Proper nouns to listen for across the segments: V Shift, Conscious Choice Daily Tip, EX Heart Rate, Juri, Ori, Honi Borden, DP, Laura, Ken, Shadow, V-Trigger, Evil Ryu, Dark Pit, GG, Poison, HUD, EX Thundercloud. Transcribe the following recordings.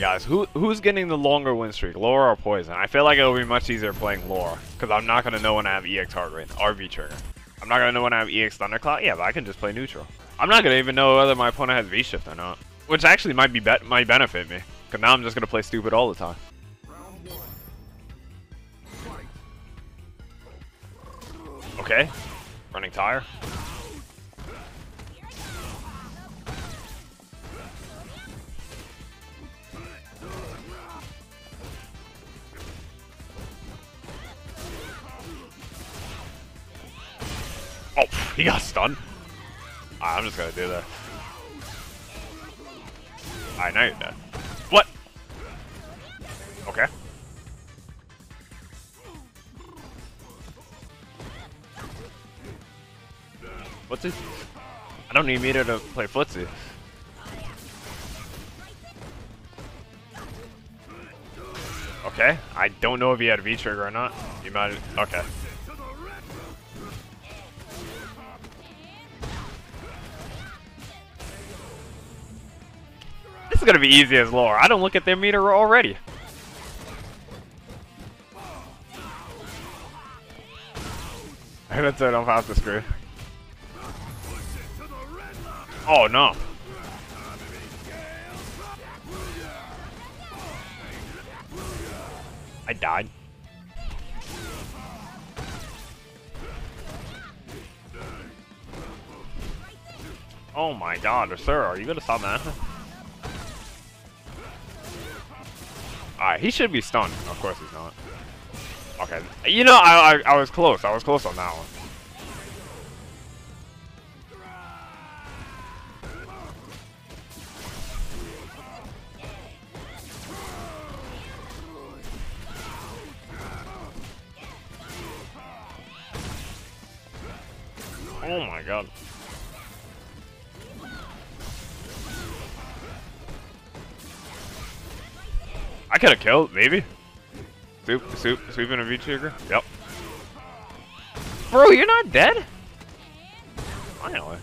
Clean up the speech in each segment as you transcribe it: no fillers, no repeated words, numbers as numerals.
guys, who's getting the longer win streak, Laura or Poison? I feel like it'll be much easier playing Laura, because I'm not going to know when I have EX Heart Rate or V-Trigger. I'm not going to know when I have EX Thundercloud. Yeah, but I can just play neutral. I'm not going to even know whether my opponent has V Shift or not, which actually might benefit me, because now I'm just going to play stupid all the time. Okay, running tire. Oh, he got stunned. Right, I'm just gonna do that. Alright, now you're dead. What? Okay. Footsie? I don't need meter to play footsie. Okay, I don't know if he had V-Trigger or not. You might. Okay. This is gonna be easy as Laura. I don't look at their meter already. That's it, I'm past the screw. Oh no. I died. Oh my god, sir, are you gonna stop that? Alright, he should be stunned. Of course he's not. Okay. You know, I was close. I was close on that one. Oh my god. I could have killed, maybe. Sweeping a V-Trigger. Yep. Bro, you're not dead? Finally.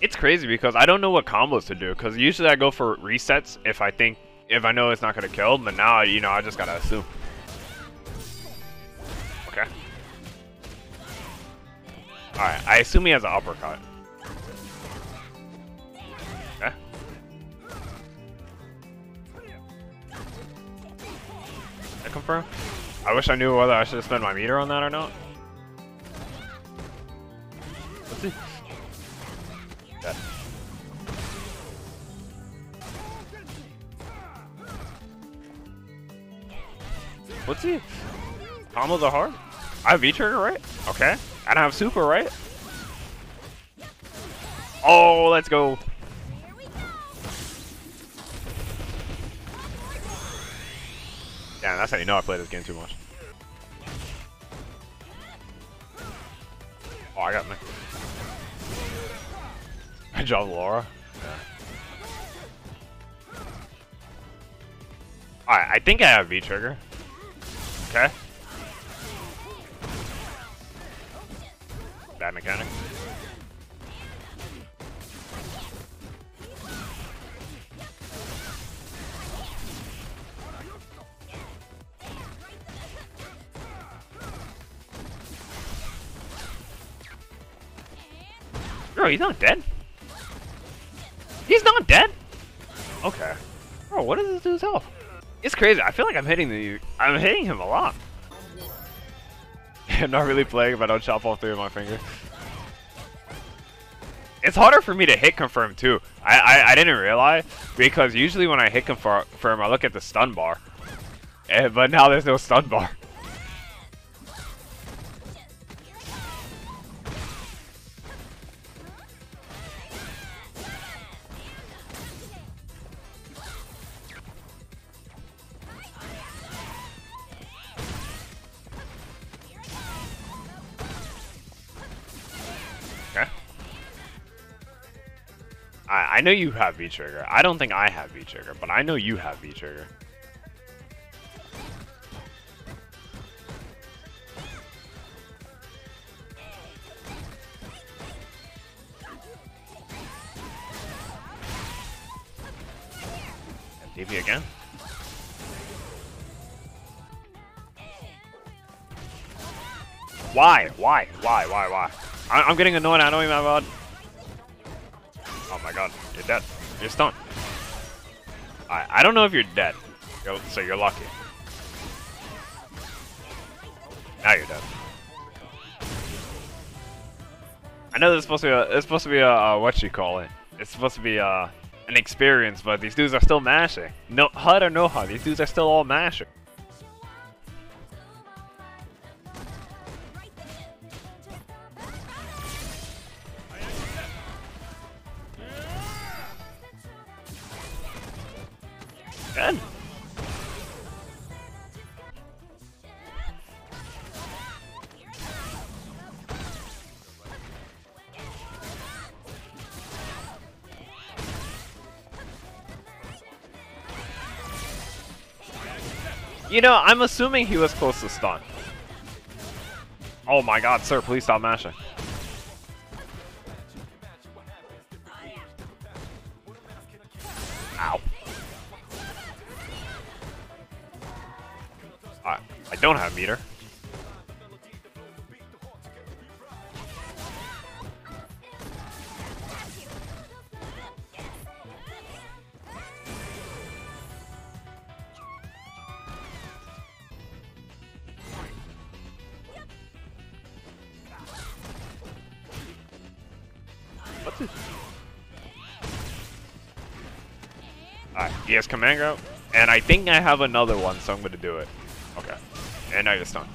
It's crazy because I don't know what combos to do, because usually I go for resets if I know it's not gonna kill, but now, you know, I just gotta assume. Okay. Alright, I assume he has an uppercut. Confirm. I wish I knew whether I should have spent my meter on that or not. Let's see. Yeah. Let's see. Combos are hard. I have V-Trigger, right? Okay. And I have super, right? Oh, let's go. Yeah, that's how you know I play this game too much. Oh, I got me. Good job, Laura. Yeah. Alright, I think I have V-Trigger. Okay. Bad mechanic. Bro, he's not dead. He's not dead. Okay. Bro, what does this dude's health? It's crazy. I feel like I'm hitting him a lot. I'm not really playing if I don't chop off 3 of my fingers. It's harder for me to hit confirm too. I didn't realize, because usually when I hit confirm, I look at the stun bar, but now there's no stun bar. I know you have V-Trigger. I don't think I have V-Trigger, but I know you have V-Trigger. DP again. Why? I'm getting annoyed, I know him, my god. Oh my god, you're dead. You're stunned. I don't know if you're dead, so you're lucky. Now you're dead. I know there's supposed to be a, it's supposed to be a, what you call it? It's supposed to be an experience, but these dudes are still mashing. No HUD or no HUD, these dudes are still all mashing. Good. You know, I'm assuming he was close to stun. Oh my god, sir, please stop mashing. Ow. I don't have meter. What's this? Alright, he has command grab, and I think I have another one, so I'm going to do it. Okay. And now you're stunned.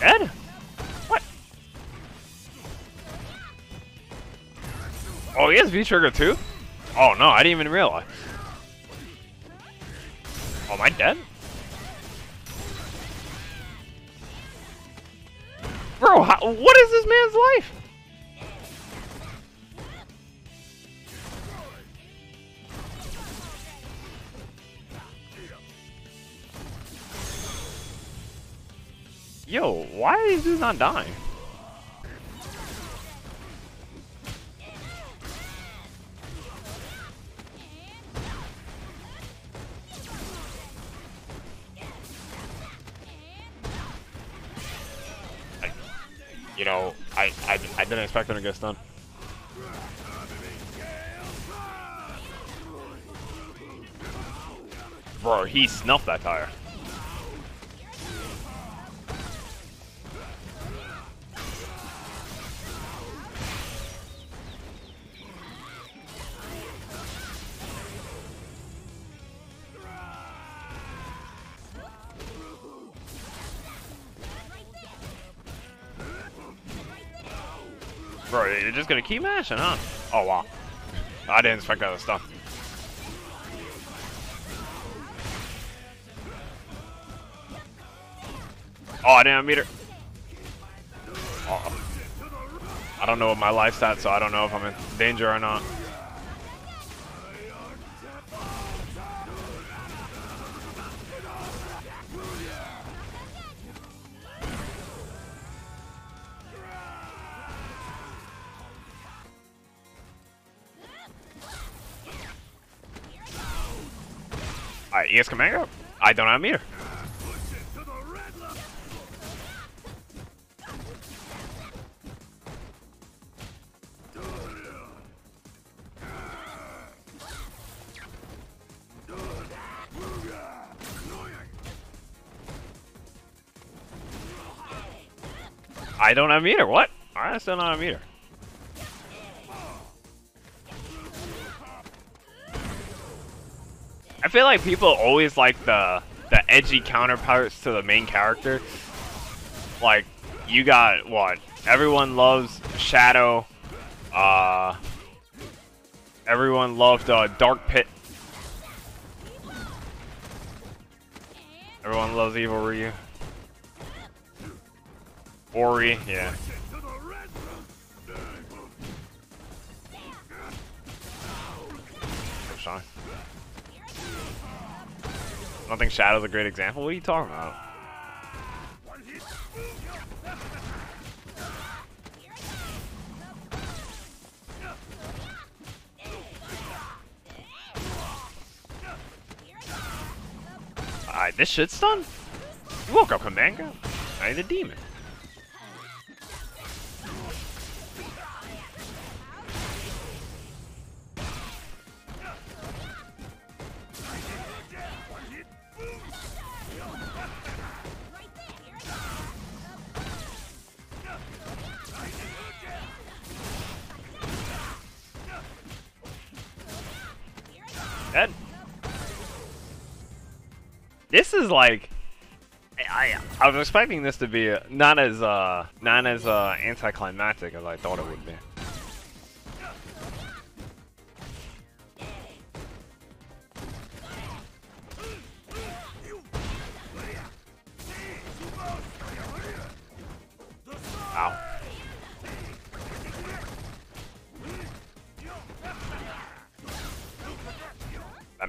Dead? What? Oh, he has V-Trigger too? Oh no, I didn't even realize. Oh, am I dead? Bro, what is this man's life? Yo, why are these dudes not dying? You know, I didn't expect him to get stunned. Bro, he snuffed that tire. Bro, you're just gonna keep mashing, huh? Oh wow. I didn't expect that stuff. Oh, I didn't have a meter. Uh-oh. I don't know what my life's at, so I don't know if I'm in danger or not. Alright, EX command grab. I don't have a meter. I don't have a meter, what? Alright, I still don't have a meter. I feel like people always like the edgy counterparts to the main character. Like, you got what? Everyone loves Shadow. Everyone loved Dark Pit. Everyone loves Evil Ryu. Ori, yeah. I don't think Shadow's a great example. What are you talking about? Alright, this shit's done. You woke up, Kamanga. I ain't a demon. Dead. This is like, I was expecting this to be not as anticlimactic as I thought it would be.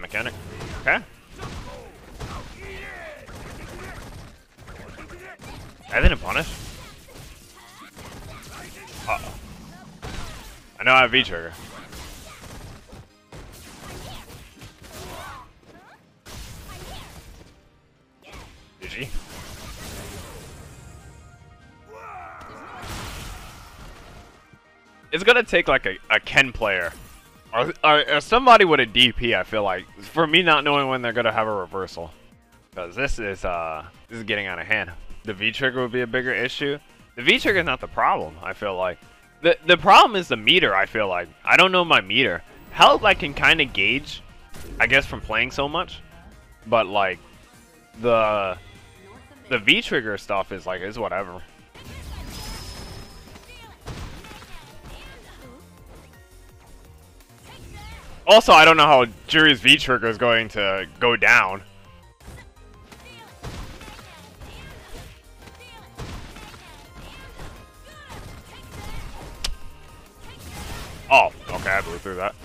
Mechanic. Okay. I didn't punish. Uh-oh. I know I have V-Trigger. GG. It's gonna take like a Ken player. Or somebody with a DP, I feel like, for me not knowing when they're gonna have a reversal, because this is getting out of hand. The V trigger would be a bigger issue. The V trigger is not the problem. I feel like the problem is the meter. I feel like I don't know my meter. Health I can kind of gauge, I guess, from playing so much, but like the V trigger stuff is like is whatever. Also, I don't know how Juri's V-Trigger is going to go down. Oh, okay, I blew through that.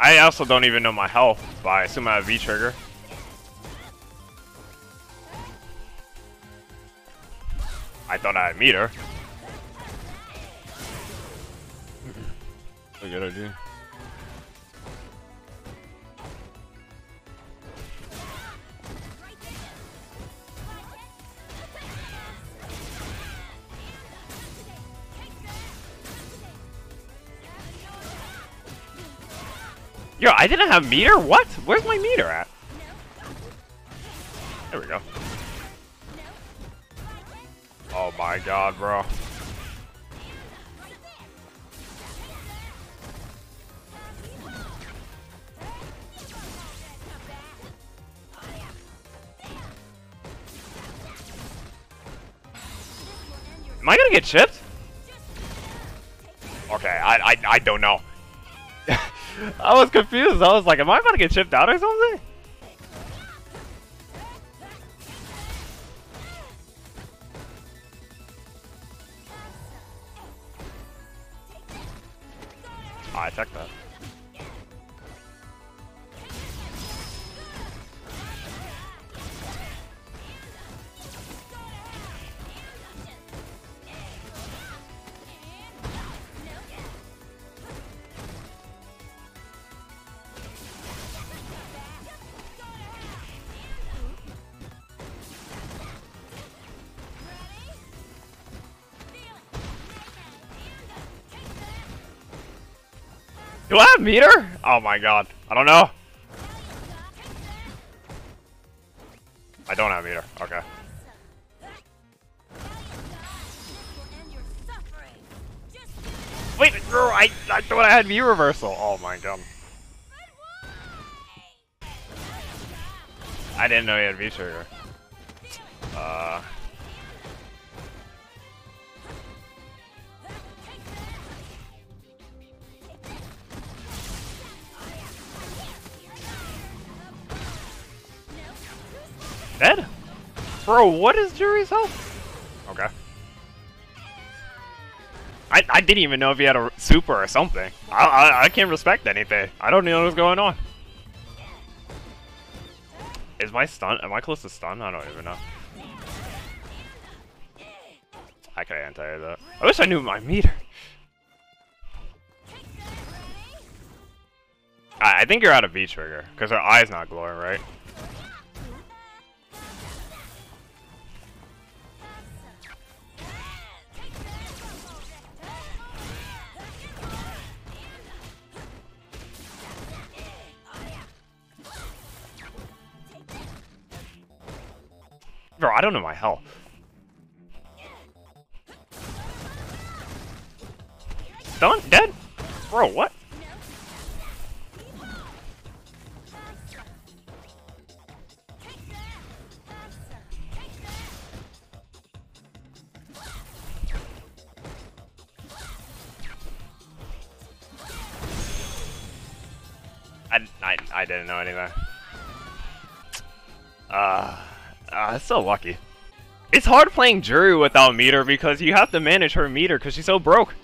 I also don't even know my health, but I assume I have V-Trigger. I thought I had meter. A good idea. Yo, I didn't have meter? What? Where's my meter at? There we go. Oh my god, bro. Am I gonna get chipped? Okay, I don't know. I was confused. I was like, am I about to get chipped out or something? Oh, I checked that. Do I have meter? Oh my god. I don't know. I don't have meter. Okay. Wait, girl, I thought I had meter reversal. Oh my god. I didn't know you had V-Trigger. Dead? Bro, what is Juri's health? Okay. I didn't even know if he had a super or something. I can't respect anything. I don't know what's going on. Is my stun? Am I close to stun? I don't even know. I could anti-air that. I wish I knew my meter. I think you're out of V-Trigger, because her eye's not glowing, right? Bro, I don't know my health. Done? Dead? Bro, what? I didn't know anything. So lucky. It's hard playing Juri without meter because you have to manage her meter because she's so broke.